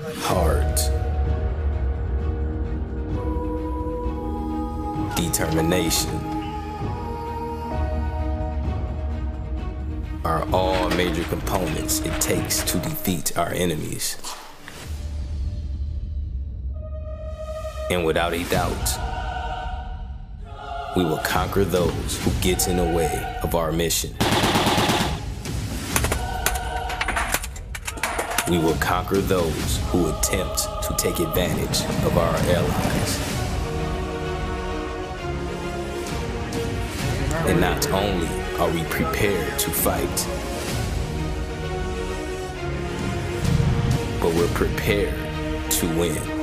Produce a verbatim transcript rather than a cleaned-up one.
Heart. Determination are all major components it takes to defeat our enemies. And without a doubt, we will conquer those who get in the way of our mission. We will conquer those who attempt to take advantage of our allies. And not only are we prepared to fight, but we're prepared to win.